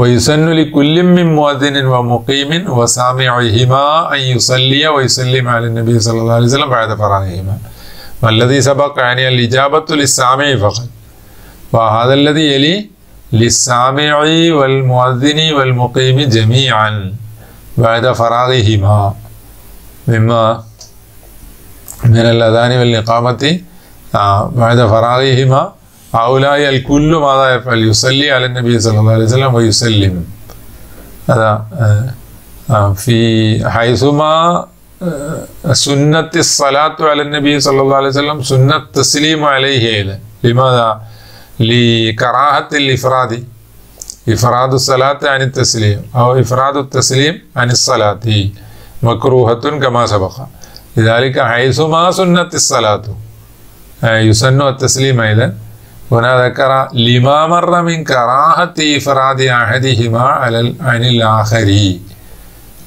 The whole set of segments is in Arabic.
وَيُسَنُّ لِكُلِّ مِّن مُؤَذِّنٍ وَمُقِيمٍ وَسَامِعِهِمَا أَن يُصَلِّيَ وَيُسَلِّمَ عَلَى النَّبِيِّ صلى الله عليه وسلم بَعْدَ فَرَاغِهِمَا وَالَّذِي سَبَقَ يعني الْإِجَابَةُ لِلسَّامِعِ فَقَط، وَهَذَا الَّذِي يَلِي لِلسَّامِعِ وَالْمُؤَذِّنِ وَالْمُقِيمِ جَمِيعًا بَعْدَ فَرَاغِهِمَا مِمَّا من الأذان والإقامة بعد فراغهما. هؤلاء الكل ماذا يفعل؟ يصلي على النبي صلى الله عليه وسلم ويسلم. هذا في حيثما سنة الصلاة على النبي صلى الله عليه وسلم سنة التسليم عليه. لماذا؟ لكراهة الإفراد، إفراد الصلاة عن التسليم أو إفراد التسليم عن الصلاة مكروهة كما سبق. لذلك حيثما سنت الصلاة يسن التسليم أيضا. هنا ذكر لما مر من كراهة إفراد أحدهما عن الآخر،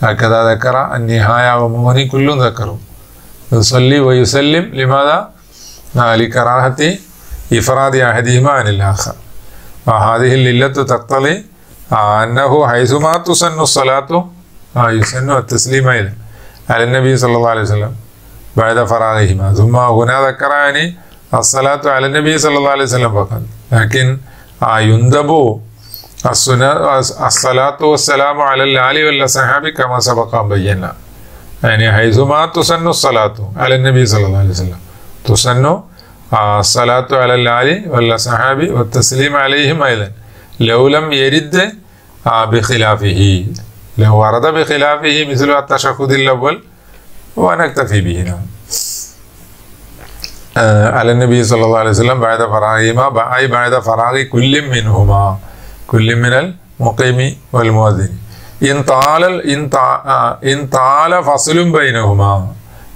هكذا ذكر النهاية ومغني كل ذكره. يصلي ويسلم لماذا؟ لكراهة إفراد أحدهما عن الآخر. وهذه الليلة تقتضي أنه حيثما تسن الصلاة يسن التسليم أيضا على النبي صلى الله عليه وسلم بعد فراغهما. ثم هنا ذكر يعني الصلاة على النبي صلى الله عليه وسلم فقط، لكن يندب الصلاة والسلام على الآل والصحابة كما سبق بينا. يعني حيثما تسن الصلاة على النبي صلى الله عليه وسلم تسن الصلاة على الآل والصحابة والتسليم عليهم أيضا، لو لم يرد بخلافه. لو ورد بخلافه مثل التشهد الأول ونكتفي به. نعم. على النبي صلى الله عليه وسلم بعد فراغهما أي بعد فراغ كل منهما، كل من المقيم والمؤذن. إن طال فصل بينهما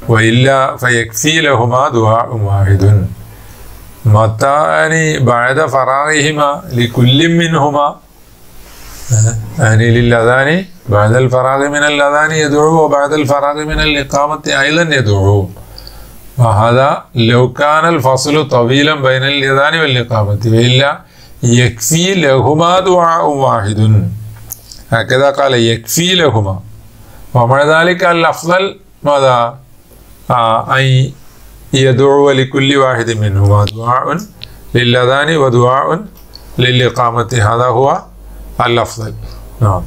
وإلا فيكفي لهما دعاء واحد. متى بعد فراغهما لكل منهما، يعني للأذان بعد الفراغ من الأذان يدعو، وبعد الفراغ من الإقامة أيضا يدعو. وهذا لو كان الفصل طويلا بين الأذان والإقامة، وإلا يكفي لهما دعاء واحد. هكذا قال يكفي لهما. ومع ذلك الأفضل ماذا؟ أن يدعو لكل واحد منهما، دعاء للأذان ودعاء للإقامة. هذا هو الأفضل. نعم.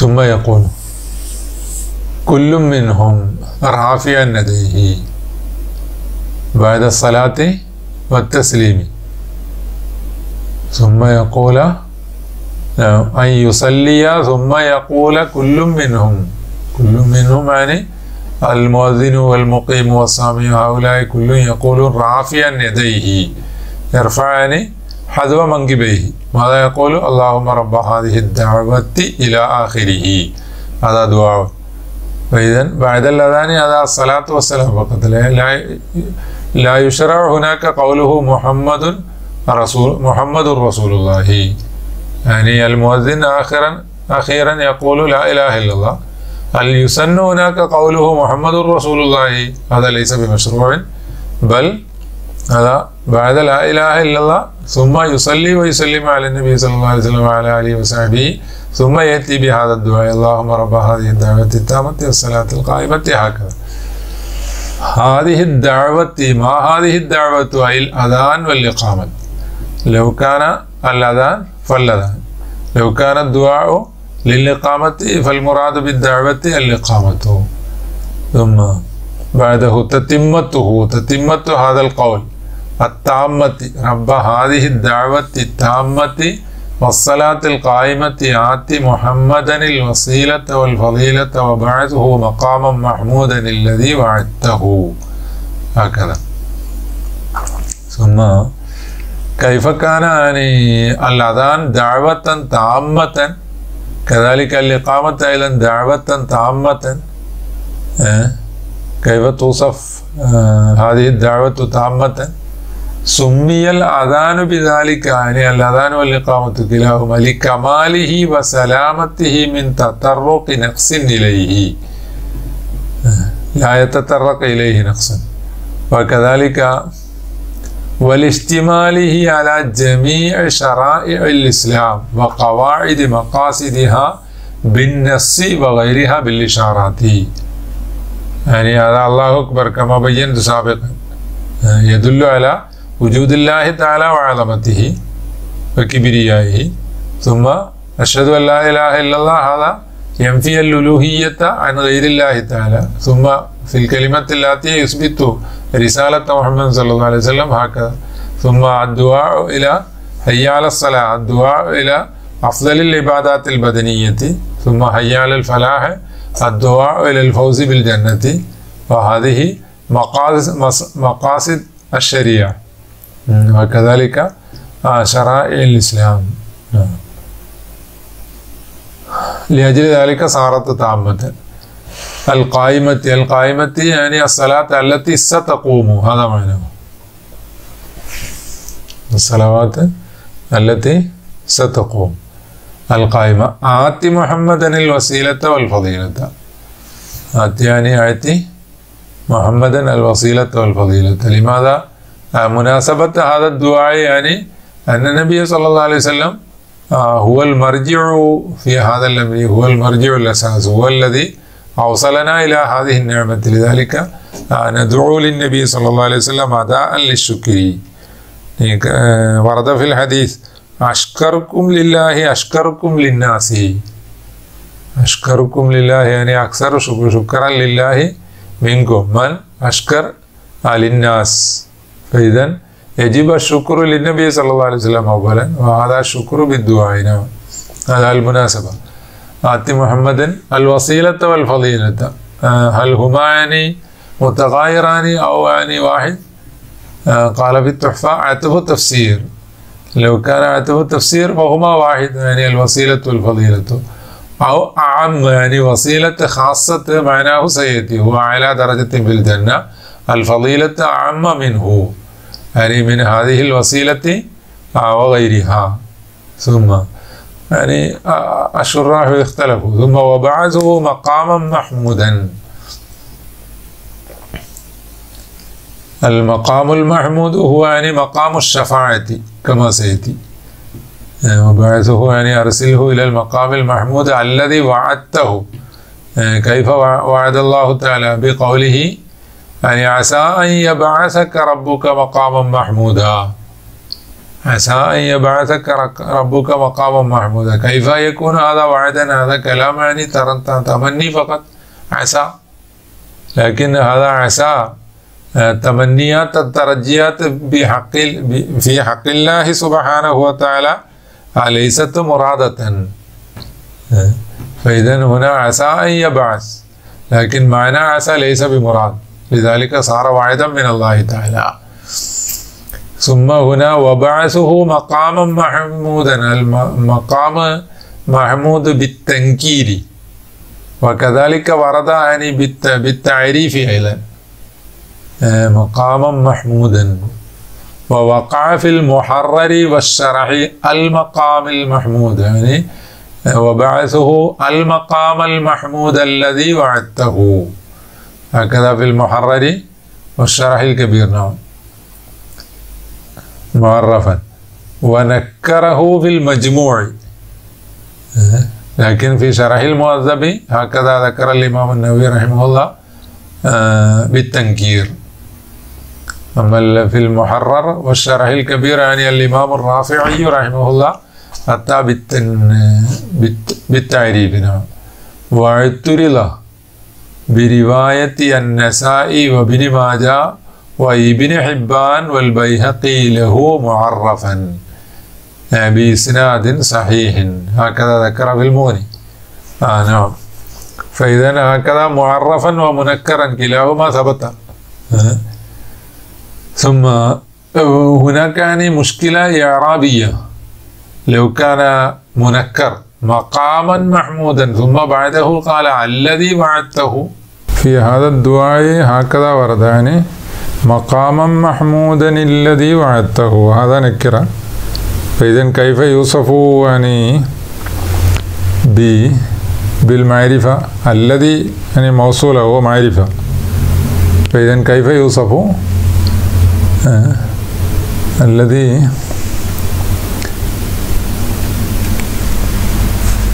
ثم يقول كل منهم رافع يديه بعد الصلاة والتسليم. ثم يقول أن يصلي. ثم يقول كل منهم يعني المؤذن والمقيم والسامع، هؤلاء كل يقول رافعا يديه، يرفعان حذو منكبيه. ماذا يقول؟ اللهم رب هذه الدعوة إلى آخره. هذا دعاء. فإذا بعد الأذان هذا الصلاة والسلام فقط، لا يشرع هناك قوله محمد رسول الله. يعني المؤذن أخيرا يقول لا إله إلا الله. هل يسن هناك قوله محمد رسول الله؟ هذا ليس بمشروع، بل هذا بعد لا إله إلا الله ثم يصلي ويسلم على النبي صلى الله عليه وسلم وعلى آله وصحبه، ثم يأتي بهذا الدعاء اللهم رب هذه الدعوة التامة والصلاة القائمة. هكذا هذه الدعوة. ما هذه الدعوة؟ أي الأذان والإقامة. لو كان الأذان فالأذان، لو كان الدعاء للإقامة فالمراد بالدعوة الإقامة. ثم بعده تتمت هذا القول التامة، رب هذه الدعوة التامة والصلاة القائمة آت محمدا الوسيلة والفضيلة وبعثه مقاما محمودا الذي وعدته. هكذا. ثم كيف كان يعني الأذان دعوة تامة، كذلك الإقامة أيضا دعوة تامة. كيف توصف هذه الدعوة تامة؟ سمي الأذان بذلك، يعني الأذان والإقامة كلاهما لكماله وسلامته من تطرق نقص إليه، لا يتطرق إليه نقص، وكذلك والاستماله على جميع شرائع الإسلام وقواعد مقاصدها بالنص وغيرها بالإشارات. يعني هذا الله أكبر كما بينت سابقا يدل على وجود الله تعالى وعظمته وكبريائه، ثم أشهد أن لا إله إلا الله هذا ينفي الألوهية عن غير الله تعالى، ثم في الكلمة التي يثبت رسالة محمد صلى الله عليه وسلم هكذا، ثم الدعاء إلى حي على الصلاة، الدعاء إلى أفضل العبادات البدنية، ثم حي على الفلاح، الدعاء إلى الفوز بالجنة. وهذه مقاصد الشريعة وكذلك شرائع الإسلام، لأجل ذلك صارت تامة. القائمة يعني الصلاة التي ستقوم، هذا معناه الصلوات التي ستقوم القائمة. آتي محمدا الوسيلة والفضيلة، آتي يعني آتي محمدا الوسيلة والفضيلة. لماذا؟ مناسبة هذا الدعاء يعني أن النبي صلى الله عليه وسلم هو المرجع في هذا الأمر، هو المرجع الأساس، هو الذي أوصلنا إلى هذه النعمة، لذلك ندعو للنبي صلى الله عليه وسلم أداء للشكر. ورد في الحديث أشكركم لله أشكركم للناس، أشكركم لله يعني أكثر شكرا لله منكم من أشكر للناس. فإذا يجب الشكر للنبي صلى الله عليه وسلم أولا، وهذا الشكر بالدعاء. هذا المناسبة. آتي محمد الوسيلة والفضيلة، هل هما يعني متغايران أو يعني واحد؟ قال في التحفة عتب التفسير، لو كان عتب التفسير فهما واحد، يعني الوسيلة والفضيلة، أو أعم يعني وسيلة خاصة معناه سيأتي، هو على درجة بالجنة، الفضيلة أعم منه يعني من هذه الوسيلة وغيرها. ثم يعني الشراح اختلفوا، ثم وبعثه مقاما محمودا. المقام المحمود هو يعني مقام الشفاعة كما سيأتي، وبعثه يعني أرسله إلى المقام المحمود الذي وعدته. كيف وعد الله تعالى؟ بقوله يعني عسى أن يبعثك ربك مقاما محمودا، عسى أن يبعثك ربك مقاما محمودا. كيف يكون هذا وعدا؟ هذا كلام يعني تمني فقط، عسى، لكن هذا عسى تمنيات الترجيات في حق الله سبحانه وتعالى ليست مرادة. فإذا هنا عسى أن يبعث، لكن معنى عسى ليس بمراد، لذلك صار وعدا من الله تعالى. ثم هنا وبعثه مقاما محمودا، المقام محمود بالتنكير، وكذلك ورد يعني بالتعريف أيضا مقاما محمودا. ووقع في المحرر والشرح المقام المحمود، يعني وبعثه المقام المحمود الذي وعدته، هكذا في المحرر والشرح الكبير نعم معرفا. ونكره في المجموع، لكن في شرح المهذب هكذا ذكر الإمام النووي رحمه الله بالتنكير. أما في المحرر والشرح الكبير يعني الإمام الرافعي رحمه الله أتى بالتعريف نعم. واعترض برواية النسائي وابن ماجه وابن حبان والبيهقي له معرفا بإسناد صحيح، هكذا ذكر في المغني نعم. فإذا هكذا معرفا ومنكرا كلاهما ثبت. ثم هناك يعني مشكلة إعرابية، لو كان منكر مقاما محمودا ثم بعده قال الذي وعدته، في هذا الدعاء هكذا ورد يعني مقاما محمودا الذي وعدته، هذا نكرة. فإذا كيف يوصف يعني بالمعرفة؟ الذي يعني موصوله هو معرفة، فإذا كيف يوصف الذي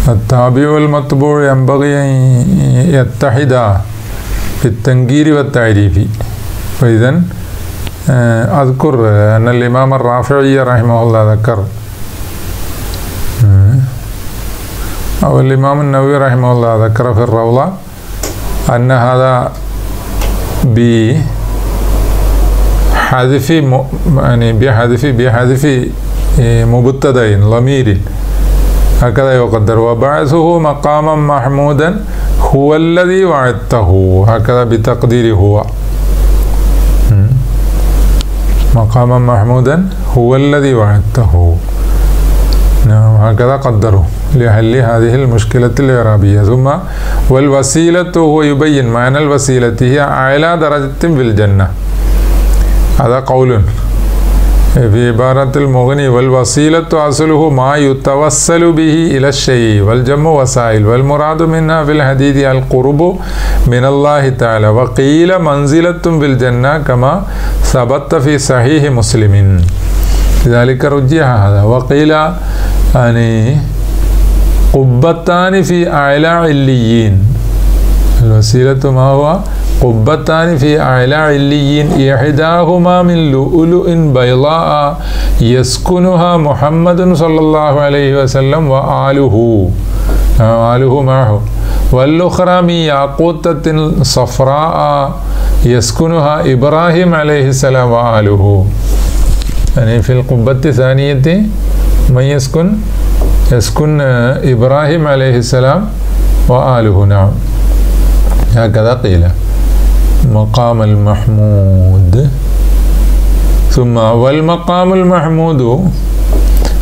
التابع المطبوع ينبغي أن يتحد في التنكير والتعريف. فإذن أذكر أن الإمام الرافعي رحمه الله ذكر، أو الإمام النووي رحمه الله ذكر في الروضة أن هذا بحذف مبتدأ ضمير هكذا يقدر، وبعثه مقاما محمودا هو الذي وعدته هكذا بتقدير هو مقاما محمودا هو الذي وعدته، نعم هكذا قدره لحل هذه المشكلة الإعرابية. ثم والوسيلة هو يبين معنى الوسيلة هي أعلى درجة في الجنة، هذا قول في عبارة المغني. والوسيلة أصله ما يتوسل به إلى الشيء، والجمع وسائل، والمراد منها في الحديث القرب من الله تعالى، وقيل منزلة في الجنة كما ثبت في صحيح مسلم، لذلك رجح هذا. وقيل يعني قبتان في أعلى عليين، الوسيلة ما هو قبتان في أعلى عليين، إحداهما من لؤلؤ بيضاء يسكنها محمد صلى الله عليه وسلم وآله معه، والأخرى من ياقوتة صفراء يسكنها إبراهيم عليه السلام وآله، يعني في القبة الثانية من يسكن إبراهيم عليه السلام وآله، نعم هكذا قيل مقام المحمود. ثم والمقام المحمود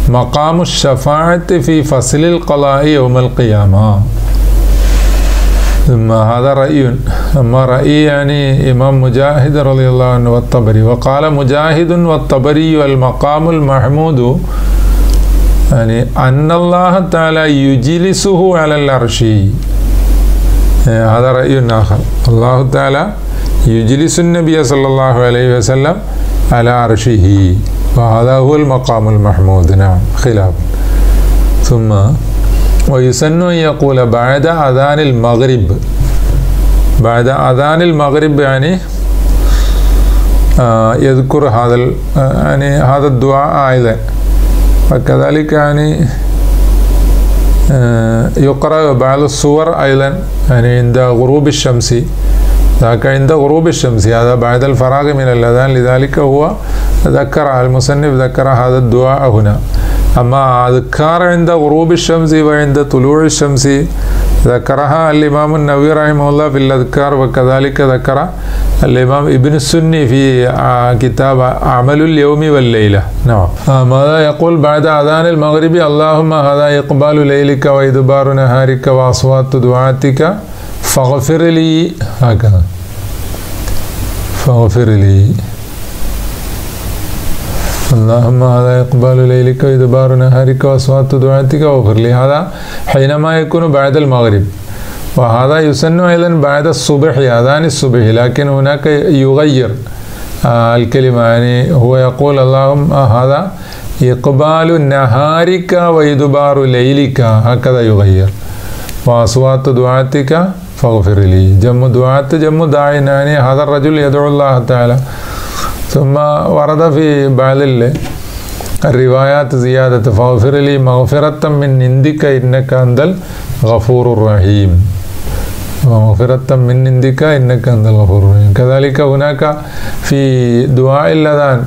مقام الشفاعة في فصل القضاء يوم القيامة. ثم هذا رأي، أما رأي يعني إمام مجاهد رضي الله عنه والطبري، وقال مجاهد والطبري والمقام المحمود يعني أن الله تعالى يجلسه على العرش، هذا رأي آخر، الله تعالى يجلس النبي صلى الله عليه وسلم على عرشه، وهذا هو المقام المحمود، نعم خلاف. ثم ويسن أن يقول بعد أذان المغرب، بعد أذان المغرب يعني يذكر هذا يعني هذا الدعاء أيضا، وكذلك يعني يقرأ بعض الصور أيضا يعني عند غروب الشمس، ذاك عند غروب الشمس، هذا بعد الفراغ من الأذان، لذلك هو ذكر المصنف ذكر هذا الدعاء هنا. أما أذكار عند غروب الشمس وعند طلوع الشمس ذكرها الإمام النووي رحمه الله في الأذكار، وكذلك ذكر الإمام ابن السني في كتاب أعمال اليوم والليلة، نعم. ماذا يقول بعد أذان المغرب؟ اللهم هذا إقبال ليلك وإدبار نهارك وأصوات دعاتك فاغفر لي، هكذا فاغفر لي، اللهم هذا إقبال ليلك وإدبار نهارك وأصوات دعاتك واغفر لي، هذا حينما يكون بعد المغرب. وهذا يسن أيضا بعد الصبح أذان الصبح، لكن هناك يغير الكلمة، يعني هو يقول اللهم هذا إقبال نهارك وإدبار ليلك، هكذا يغير، وأصوات دعاتك فاغفر لي، جم دعات جم داعين، يعني هذا الرجل يدعو الله تعالى. ثم ورد في بعض الروايات زيادة فاغفر لي مغفرة من عندك إنك أنت الغفور الرحيم، مغفرة من عندك إنك أنت الغفور الرحيم. كذلك هناك في دعاء الأذان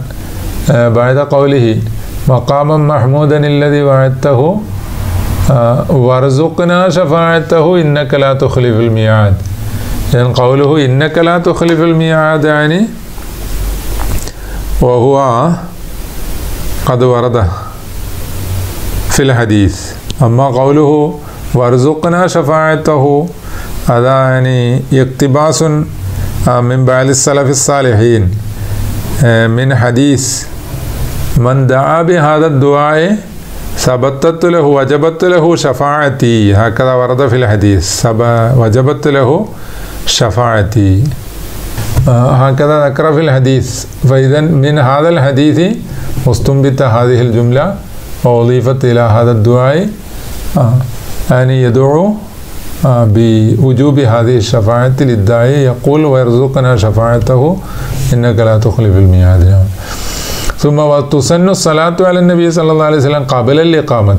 بعد قوله مقاما محمودا الذي وعدته وارزقنا شفاعته إنك لا تخلف الميعاد، يعني قوله إنك لا تخلف الميعاد يعني وهو قد ورد في الحديث. أما قوله وارزقنا شفاعته هذا يعني اقتباس من بعض السلف الصالحين من حديث من دعا بهذا الدعاء ثبتت له وجبت له شفاعتي، هكذا ورد في الحديث وجبت له شفاعتي. هكذا نقرأ في الحديث. فإذا من هذا الحديث استنبت هذه الجملة وأضيفت إلى هذا الدعاء، يعني يدعو بوجوب هذه الشفاعة للداعي، يقول ويرزقنا شفاعته إنك لا تخلف الميعاد. ثم وتسن الصلاة على النبي صلى الله عليه وسلم قبل الإقامة،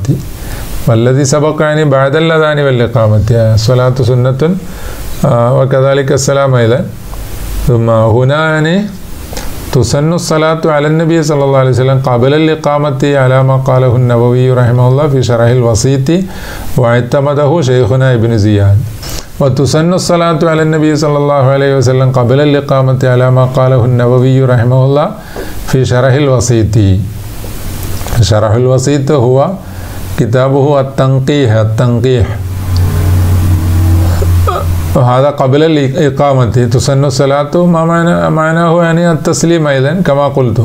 والذي سبق يعني بعد الأذان والإقامة، الصلاة سنة وكذلك السلام أيضا. ثم هنا يعني تسن الصلاة على النبي صلى الله عليه وسلم قبل الإقامة على ما قاله النووي رحمه الله في شرح الوسيط واعتمده شيخنا ابن زياد. وتسن الصلاة على النبي صلى الله عليه وسلم قبل الإقامة على ما قاله النووي رحمه الله في شرح الوسيط. شرح الوسيط هو كتابه التنقيح، وهذا قبل الإقامة. تسن الصلاة ما معناه يعني التسليم أيضا كما قلت،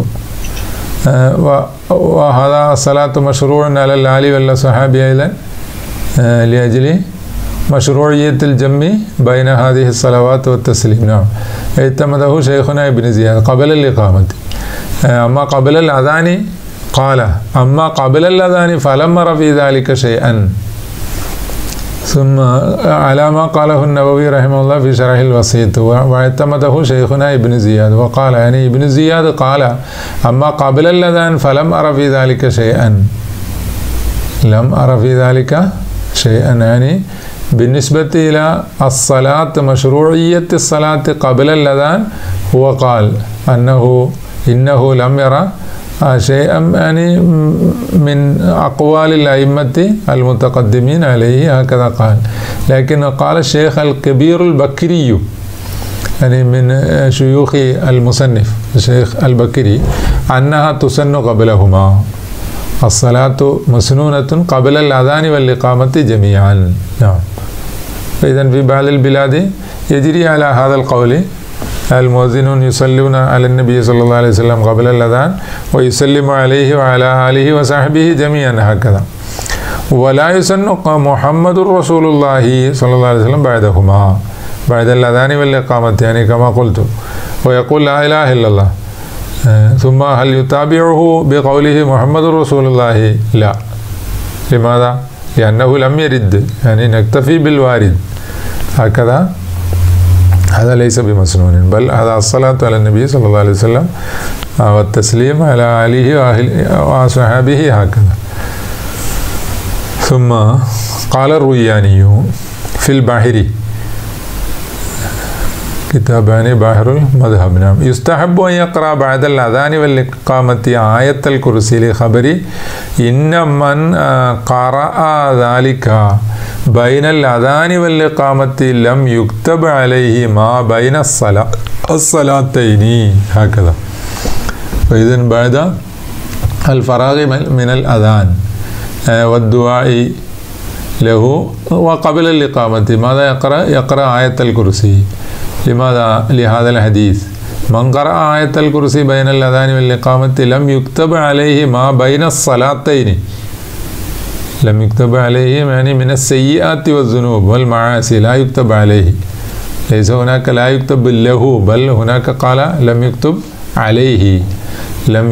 وهذا الصلاة مشروع على الآل والصحابة أيضا لأجل مشروعية الجمع بين هذه الصلوات والتسليم. نعم، اعتمده شيخنا ابن زياد قبل الإقامة. أما قبل الأذان قال أما قبل الأذان فلم أر في ذلك شيئا. ثم على ما قاله النووي رحمه الله في شرح الوسيط واعتمده شيخنا ابن زياد، وقال يعني ابن زياد قال أما قبل الأذان فلم أر في ذلك شيئا. لم أر في ذلك شيئا يعني بالنسبة إلى الصلاة، مشروعية الصلاة قبل الأذان، هو قال إنه لم يرى شيئا يعني من أقوال الأئمة المتقدمين عليه، هكذا قال. لكن قال الشيخ الكبير البكري، يعني من شيوخ المصنف الشيخ البكري، أنها تسن قبلهما، الصلاة مسنونة قبل الأذان والإقامة جميعا. نعم، فإذا في بعض البلاد يجري على هذا القول، المؤذنون يصلون على النبي صلى الله عليه وسلم قبل الأذان ويسلم عليه وعلى آله وصحبه جميعا، هكذا. ولا يسن محمد رسول الله صلى الله عليه وسلم بعدهما، بعد الأذان والإقامة يعني كما قلت، ويقول لا إله إلا الله. ثم هل يتابعه بقوله محمد رسول الله؟ لا. لماذا؟ لأنه لم يرد، يعني نكتفي بالوارد، هكذا. هذا ليس بمسنون، بل هذا الصلاة على النبي صلى الله عليه وسلم والتسليم على آله وصحبه، هكذا. ثم قال الروياني في البحر، كتابان بحر المذهب، نعم، يستحب أن يقرأ بعد الأذان والإقامة آية الكرسي لخبري إن من قرأ ذلك بين الأذان والإقامة لم يكتب عليه ما بين الصلاتين، هكذا. فإذن بعد الفراغ من الأذان والدعاء له وقبل الإقامة ماذا يقرأ؟ يقرأ آية الكرسي. لماذا؟ لهذا الحديث من قرأ آية الكرسي بين الأذان والإقامة لم يكتب عليه ما بين الصلاتين، لم يكتب عليه يعني من السيئات والذنوب والمعاصي، لا يكتب عليه. ليس هناك لا يكتب له، بل هناك قال لم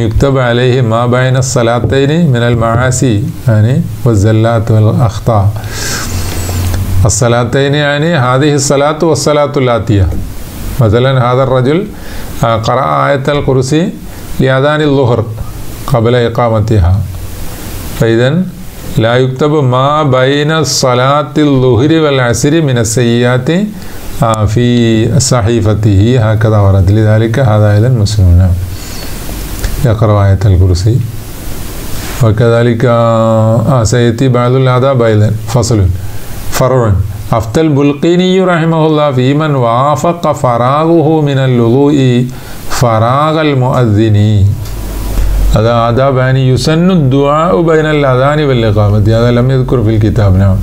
يكتب عليه ما بين الصلاتين من المعاصي يعني والزلات والأخطاء. الصلاتين يعني هذه الصلاة والصلاة الآتية. مثلا هذا الرجل قرأ آية الكرسي لأذان الظهر قبل إقامتها، فإذن لا يكتب ما بين صلاة الظهر والعصر من السيئات في صحيفته، هكذا ورد. لذلك هذا أيضا مسنون، يقرأ آية الكرسي. وكذلك سيأتي بعض الآداب أيضا. فصل، فرع. أفتى البلقيني رحمه الله في من وافق فراغه من الوضوء فراغ المؤذن. هذا آداب يعني يسن الدعاء بين الأذان والإقامة، هذا لم يذكر في الكتاب. نعم،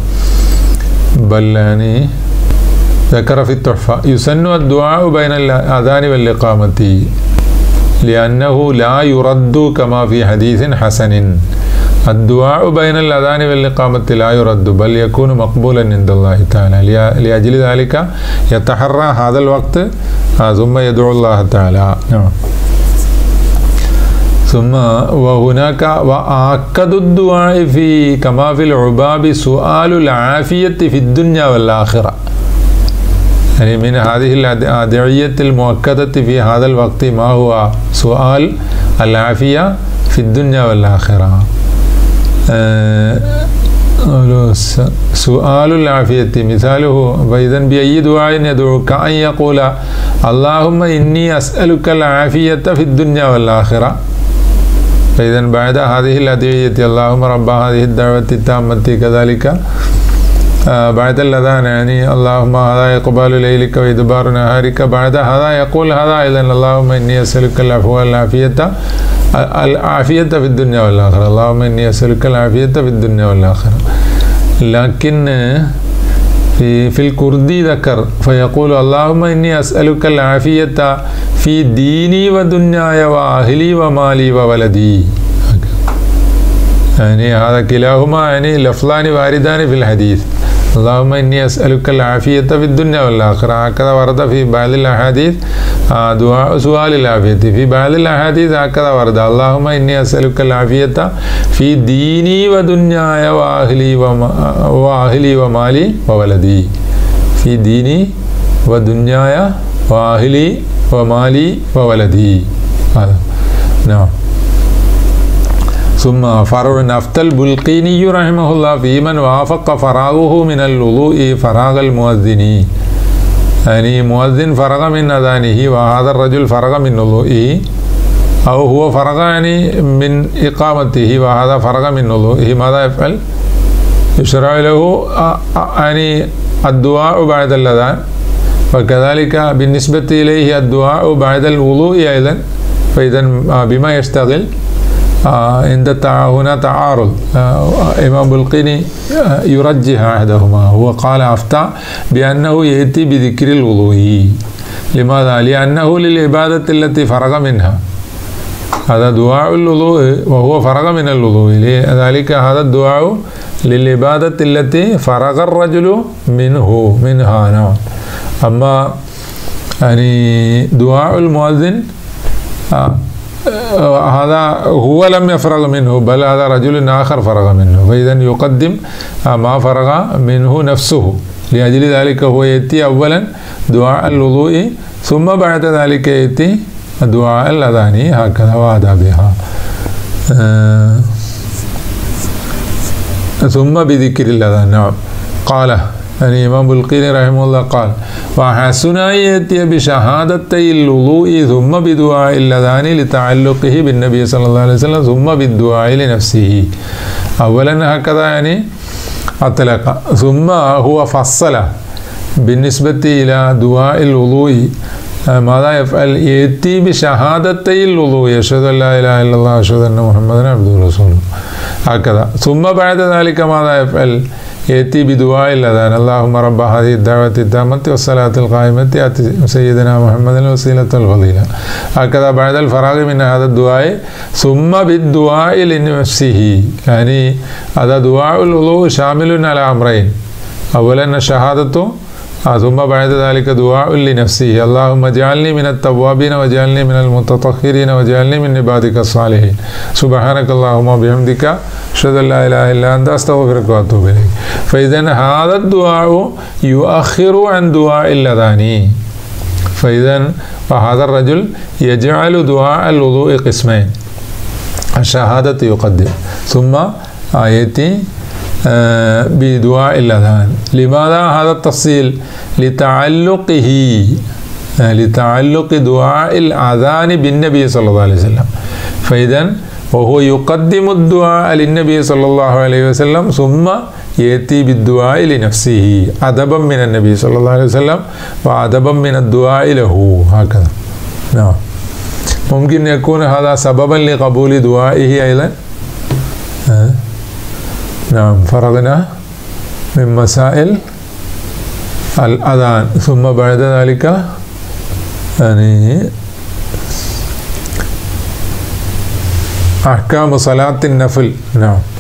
بل يعني ذكر في التحفة يسن الدعاء بين الأذان والإقامة لأنه لا يرد كما في حديث حسن. الدعاء بين الأذان والإقامة لا يرد بل يكون مقبولا عند الله تعالى لأجل ذلك يتحرى هذا الوقت ثم يدعو الله تعالى. ثم وهناك وآكد الدعاء في كما في العباب سؤال العافية في الدنيا والآخرة، يعني من هذه الأدعية المؤكدة في هذا الوقت ما هو سؤال العافية في الدنيا والآخرة. سؤال العافية مثاله فإذا بأي دعاء يدعوك أن يقول اللهم إني أسألك العافية في الدنيا والآخرة، فإذا بعد هذه الأدعية اللهم رب هذه الدعوة التامة كذلك بعد الأذان يعني اللهم هذا يقبل ليلك وإدبار نهارك، بعد هذا يقول هذا إذن اللهم إني أسألك العفو العافية في الدنيا والآخرة، اللهم إني أسألك العافية في الدنيا والآخرة. لكن في الكردي ذكر فيقول اللهم إني أسألك العافية في ديني ودنياي وأهلي ومالي وولدي، يعني هذا كلاهما يعني لفظان واردان في الحديث، اللهم إني أسألك العافية في الدنيا والآخرة. هكذا ورد في بعض الأحاديث دعاء سؤال العافية، في بعض الأحاديث هكذا ورد اللهم إني أسألك العافية في ديني ودنياي وأهلي ومالي وولدي، في ديني ودنياي وأهلي ومالي وولدي. نعم. ثم فرع أفتى البلقيني رحمه الله في من وافق فراغه من الوضوء فراغ المؤذن، يعني مؤذن فرغ من أذانه وهذا الرجل فرغ من وضوئه، أو هو فرغ يعني من إقامته وهذا فرغ من وضوئه، ماذا يفعل؟ يشرع له يعني الدعاء بعد الأذان، وكذلك بالنسبة إليه الدعاء بعد الوضوء أيضا. فإذا بما يشتغل عند هنا تعارض، إمام بلقيني يرجح أحدهما، هو قال أفتى بأنه يأتي بذكر الوضوء. لماذا؟ لأنه للعبادة التي فرغ منها، هذا دعاء الوضوء وهو فرغ من الوضوء، لذلك هذا الدعاء للعبادة التي فرغ الرجل منها. نعم. أما يعني دعاء المؤذن هذا هو لم يفرغ منه بل هذا رجل آخر فرغ منه، فإذا يقدم ما فرغ منه نفسه، لأجل ذلك هو يأتي أولا دعاء الوضوء ثم بعد ذلك يأتي دعاء الأذان، هكذا وآدابها. ثم بذكر الأذان. نعم. قال يعني إمام بلقيني رحمه الله قال وحسن أن يأتي بشهادتي الوضوء ثم بدعاء الأذان لتعلقه بالنبي صلى الله عليه وسلم ثم بالدعاء لنفسه. أولا هكذا يعني أطلق، ثم هو فصل بالنسبة إلى دعاء الوضوء ماذا يفعل؟ يأتي بشهادتي الوضوء، أشهد أن لا إله إلا الله أشهد أن محمدا عبده ورسوله، هكذا. ثم بعد ذلك ماذا يفعل؟ يأتي بدعاء الأذان اللهم رب هذه الدعوة التامة والصلاة القائمة آت سيدنا محمد الوسيلة والفضيلة، هكذا بعد الفراغ من هذا الدعاء. ثم بالدعاء لنفسه، يعني هذا دعاء الوضوء شامل على أمرين، أولا الشهادة ثم بعد ذلك دعاء لنفسه اللهم اجعلني من التوابين واجعلني من المتطهرين واجعلني من عبادك الصالحين سبحانك اللهم وبحمدك أشهد أن لا إله إلا أنت أستغفرك وأتوب إليك. فإذا هذا الدعاء يؤخر عن دعاء الأذان، فإذا فهذا الرجل يجعل دعاء الوضوء قسمين، الشهادة يقدم ثم آيتي بدعاء الأذان. لماذا هذا التفصيل؟ لتعلق دعاء الأذان بالنبي صلى الله عليه وسلم، فإذا وهو يقدم الدعاء للنبي صلى الله عليه وسلم ثم يأتي بالدعاء لنفسه أدبا من النبي صلى الله عليه وسلم وأدبا من الدعاء له، هكذا. نعم. ممكن يكون هذا سببا لقبول دعائه أيضا. نعم. فرغنا من مسائل الأذان، ثم بعد ذلك يعني أحكام صلاة النفل. نعم.